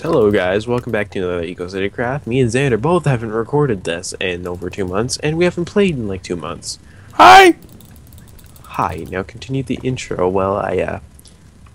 Hello guys, welcome back to another Eco City Craft. Me and Xander both haven't recorded this in over 2 months, and we haven't played in like 2 months. Hi! Hi, now continue the intro while I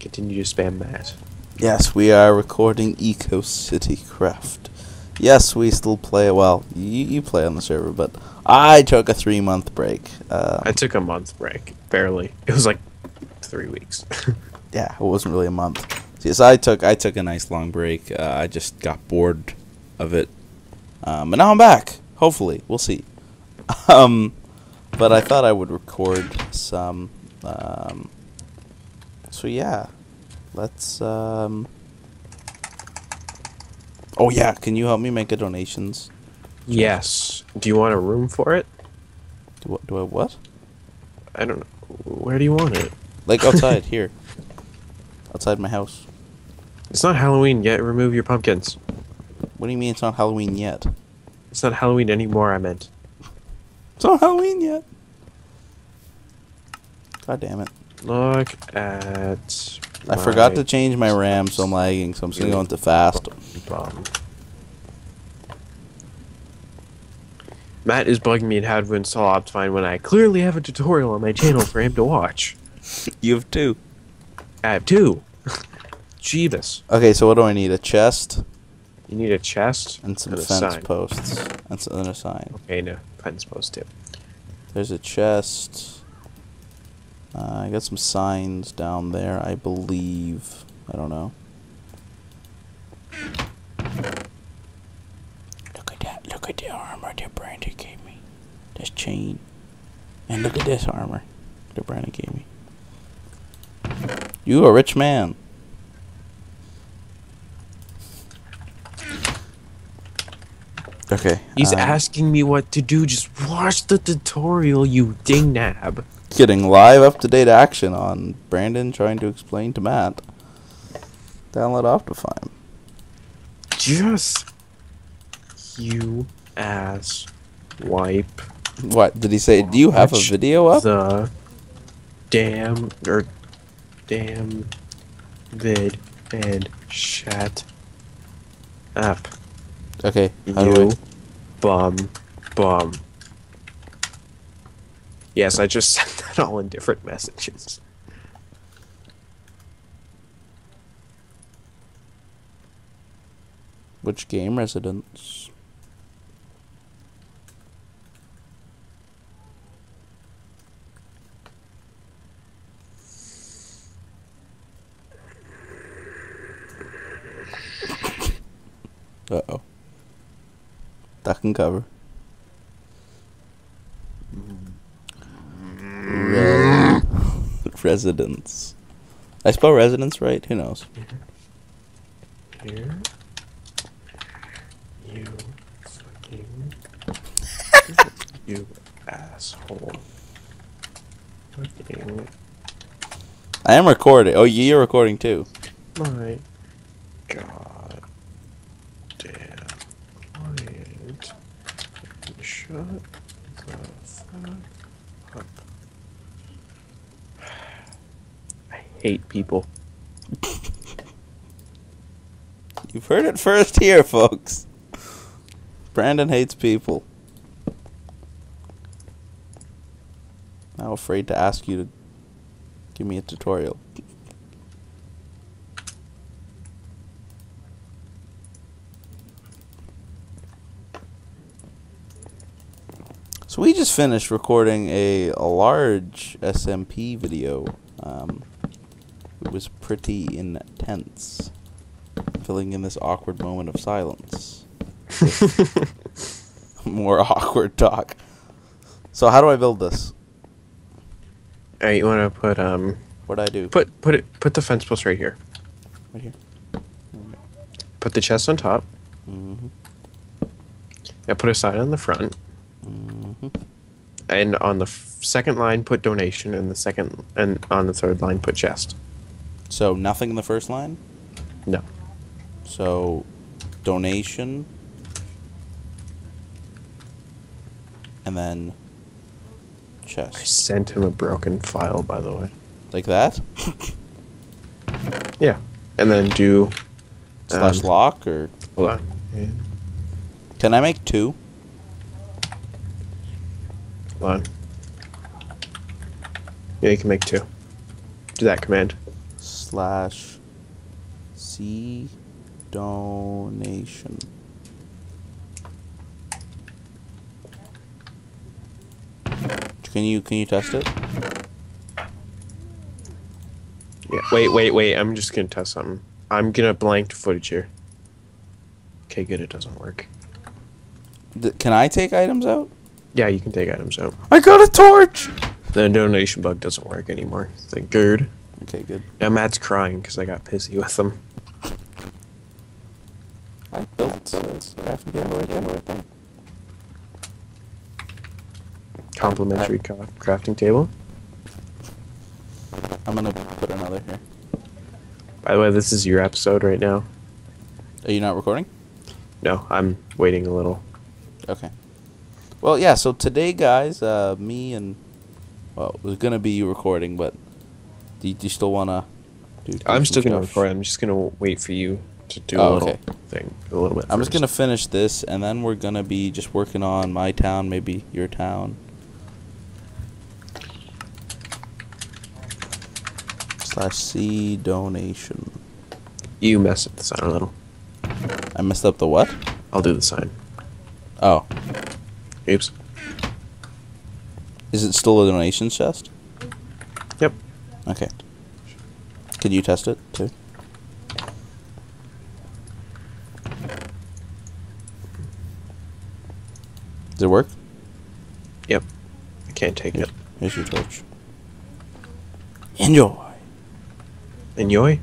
continue to spam Matt. Yes, we are recording Eco City Craft. Yes, we still play, well, you play on the server, but I took a 3-month break. I took a month break, barely. It was like 3 weeks. Yeah, it wasn't really a month. Yes, I took a nice long break. I just got bored of it, and now I'm back. Hopefully, we'll see. But I thought I would record some. So yeah, let's. Oh yeah, can you help me make a donations? Yes. Do you want a room for it? Do I what? I don't know. Where do you want it? Like outside here. Outside my house. It's not Halloween yet. Remove your pumpkins. What do you mean it's not Halloween yet? It's not Halloween anymore, I meant. It's not Halloween yet. God damn it. Look at... I forgot to change my RAM, so I'm lagging, so I'm just going to go into fast. Matt is bugging me at how to install Optifine when I clearly have a tutorial on my channel for him to watch. You have two. I have two. Jeebus. Okay, so what do I need? A chest? You need a chest? And some fence posts. And a sign. Okay, no. Fence post too. There's a chest. I got some signs down there, I believe. I don't know. Look at that. Look at the armor that Brandon gave me. This chain. And look at this armor that Brandon gave me. You a rich man. Okay. He's asking me what to do. Just watch the tutorial, you dingnab. Getting live up-to-date action on Brandon trying to explain to Matt. Download Optifine. Just you ass wipe. What did he say? Do you have a video up? The damn damn vid and shut up. Okay, you bum. Yes, I just sent that all in different messages. Which game residence? Uh-oh. Duck and cover. Residence. I spell residence right? Who knows? Here. You fucking... you asshole. Fucking... I am recording. Oh, you're recording too. My God. Shut the fuck up. I hate people. You've heard it first here, folks. Brandon hates people. Now afraid to ask you to give me a tutorial. We just finished recording a large SMP video. It was pretty intense, filling in this awkward moment of silence. More awkward talk. So how do I build this? All right, you want to put what do I do? Put the fence post right here. Right here. Okay. Put the chest on top. Mhm. Now put a sign on the front. And on the second line, put donation, and on the third line, put chest. So nothing in the first line? No. So donation, and then chest. I sent him a broken file, by the way. Like that? Yeah. And then do Slash lock or? Lock. Yeah. Can I make two? Lock. Yeah, you can make two. Do that command. Slash C donation. Can you test it? Yeah. Wait. I'm just gonna test something. I'm gonna blank footage here. Okay, good. It doesn't work. Can I take items out? Yeah, you can take items out. I got a torch. The donation bug doesn't work anymore. Thank good. Okay, good. Now Matt's crying because I got pissy with him. I built right there. Complimentary crafting table. I'm gonna put another here. By the way, this is your episode right now. Are you not recording? No, I'm waiting a little. Okay. Well, yeah, so today, guys, me and... Well, it was gonna be you recording, but... Do you still wanna... I'm still gonna record. I'm just gonna wait for you to do a little thing. I'm just gonna finish this, and then we're gonna be just working on my town, maybe your town. /C donation. You messed up the sign a little. I messed up the what? I'll do the sign. Oh. Oops. Is it still a donation chest? Yep. Okay. Could you test it too? Does it work? Yep. I can't take it. Here's your torch. Enjoy?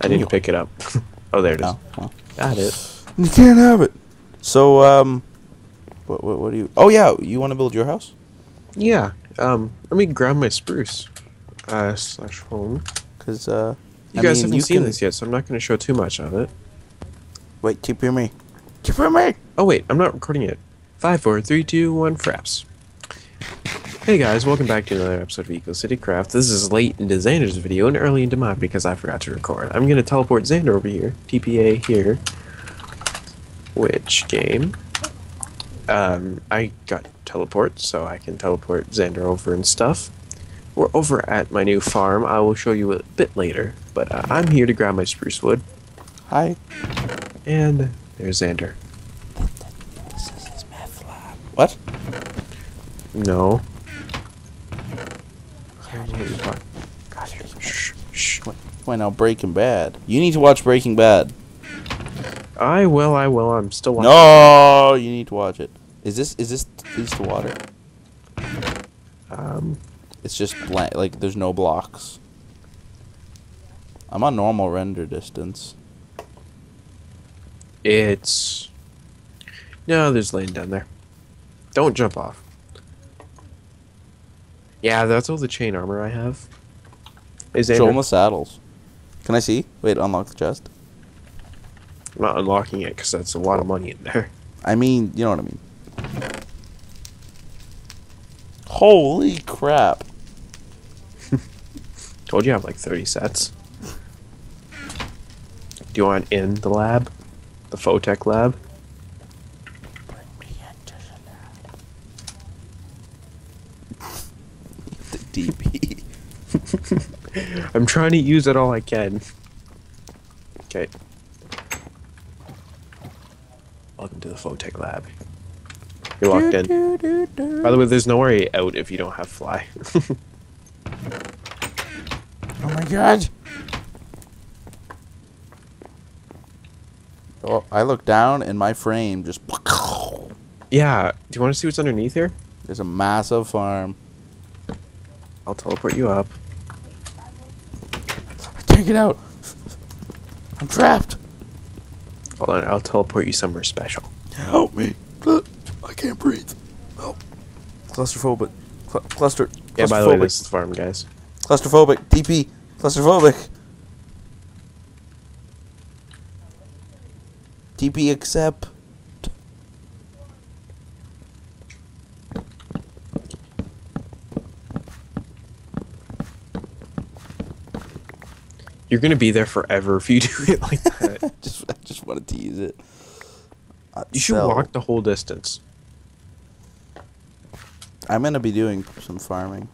I didn't pick it up. Oh, there it is. Oh. Got it. You can't have it. So, what do you... Oh, yeah, you want to build your house? Yeah. Let me grab my spruce. /home. Because, you guys haven't seen this yet, so I'm not going to show too much of it. Wait, keep hearing me. Keep hearing me! Oh, wait, I'm not recording it. 5, 4, 3, 2, 1, fraps. Hey guys, welcome back to another episode of Eco City Craft. This is late into Xander's video and early into mine because I forgot to record. I'm gonna teleport Xander over here, TPA here. Which game? I got teleport, so I can teleport Xander over and stuff. We're over at my new farm. I will show you a bit later, but I'm here to grab my spruce wood. Hi. And there's Xander. This is his meth lab. What? No. Why now? Breaking Bad. You need to watch Breaking Bad. I will. I'm still watching. No, you need to watch it. Is this the water? It's just blank. Like there's no blocks. I'm on normal render distance. It's no. There's lane down there. Don't jump off. Yeah, that's all the chain armor I have. Show them the saddles. Can I see? Wait, unlock the chest. I'm not unlocking it because that's a lot of money in there. I mean, you know what I mean. Holy crap. Told you I have like 30 sets. Do you want in the lab? The FloTech lab? Bring me into the lab. The DB. I'm trying to use it all I can. Okay. Welcome to the FloTech lab. You're locked in. By the way, there's no way out if you don't have fly. Oh my god! Oh, I look down and my frame just... Yeah, do you want to see what's underneath here? There's a massive farm. I'll teleport you up. Take it out! I'm trapped! Hold on, I'll teleport you somewhere special. Help me! I can't breathe. Help. Claustrophobic. Cluster. Yeah, by the way, this is the farm, guys. Claustrophobic. TP. Claustrophobic. TP accept. You're gonna be there forever if you do it like that. Just wanted to use it. You should walk the whole distance. I'm going to be doing some farming.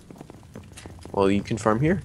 Well, you can farm here.